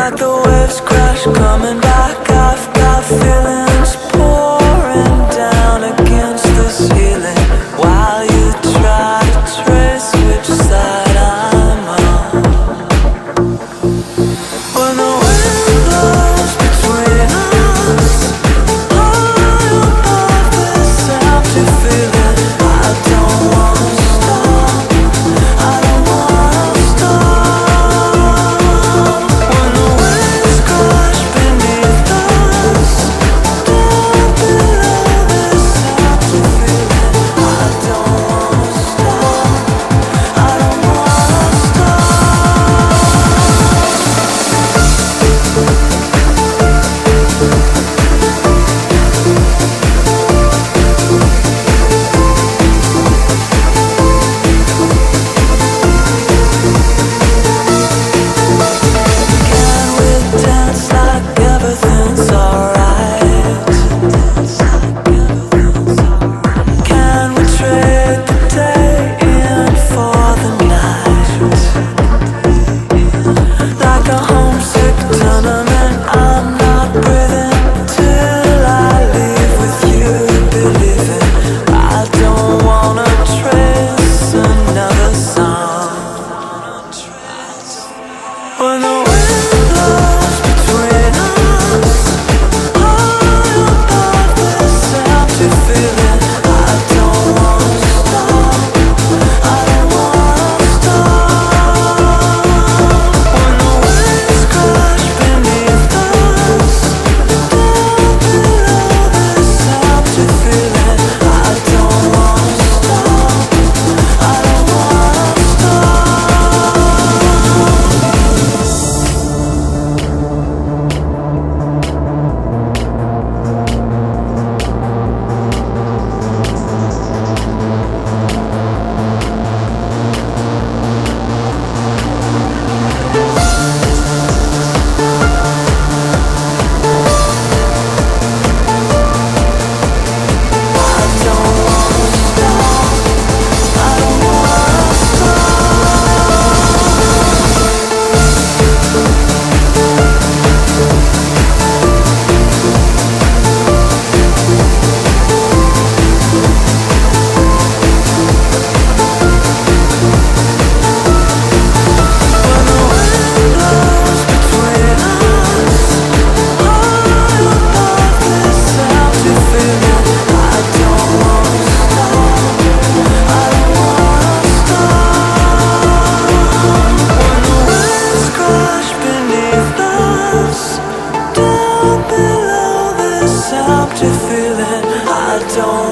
like the waves crash coming back. I've got feelings pouring down against the ceiling while you try to trace which side I'm on. When the wind blows between us, all above this empty feeling, I don't want to stop, I don't want to stop. When the winds crash beneath us, down below this empty feeling, I don't want to stop, I don't want to stop. Can we dance like everything's alright? Can we trade the day in for the night? Like a homesick tournament, I'm not breathing till I leave with you believing. I don't wanna trace another song. When the wind blows between us, high above this empty feeling, I don't wanna stop, I don't wanna stop. When the winds crash beneath us, down below this empty feeling, I don't wanna stop, I don't wanna stop. I don't wanna stop, I don't wanna stop. When the wind blows between us, high above this empty feeling, I don't wanna stop, I don't wanna stop. When the winds crash beneath us, down below this empty feeling, I don't